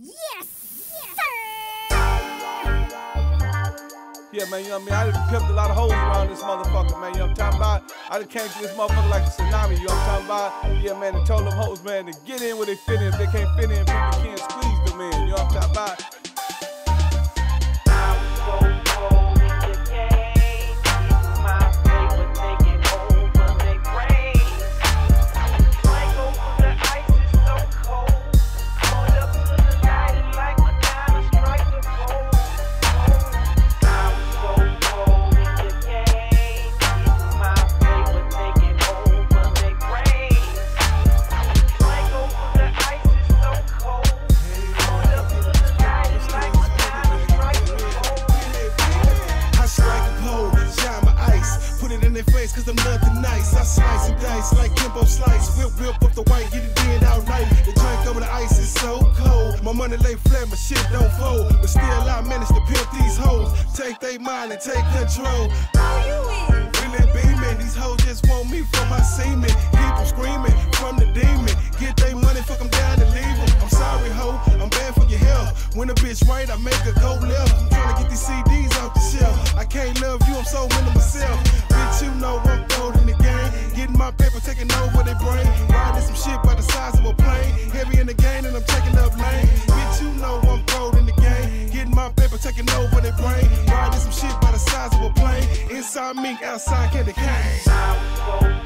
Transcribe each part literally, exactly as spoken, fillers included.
Yes, sir! Yeah, man, you know what I mean? I done pimped a lot of hoes around this motherfucker, man. You know what I'm talking about? I done came through this motherfucker like a tsunami, you know what I'm talking about? Yeah, man, they told them hoes, man, to get in where they fit in. If they can't fit in, people can't squeeze them in, you know what I'm talking about? Cause I'm nothing nice, I slice and dice like Kimbo Slice. Whip, whip up the white, get it in all night. The drink over the ice is so cold. My money lay flat, my shit don't fold. But still I manage to pimp these hoes. Take they mind and take control. All you is really beaming. These hoes just want me for my semen. Keep them screaming from the demon. Get they money, fuck them down and leave them. I'm sorry, ho, I'm bad for your health. When a bitch right, I make her go left. I'm trying to get these C Ds off the shelf. I can't love you, I'm so into myself. You know I'm gold in the game, getting my paper, taking over their brain. Riding some shit by the size of a plane, heavy in the game and I'm taking up lane. Bitch, you know I'm gold in the game, getting my paper, taking over their brain. Riding some shit by the size of a plane, inside me, outside candy cane.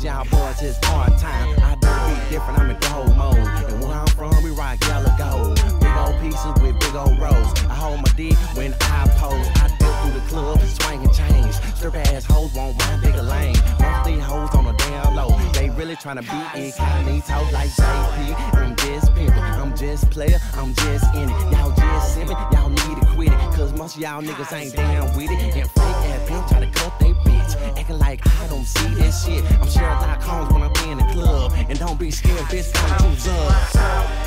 Y'all boys is part-time. I don't be different, I'm in gold mode. And where I'm from, we rock yellow gold. Big old pieces with big old rolls. I hold my dick when I pose. I dip through the club, swinging chains. Slurp-ass hoes won't mind bigger lane. Most these hoes on the down low. They really tryna be incognito like J P. I'm just pimping, I'm just player, I'm just in it. Y'all just simping, y'all need to quit it. Cause most of y'all niggas ain't down with it. And fake-ass pimp try to cut they bitch. Acting like I don't see this shit. I'm sure when I'm in the club, and don't be scared, bitch, I'm too up.